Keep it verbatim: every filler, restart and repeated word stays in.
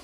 You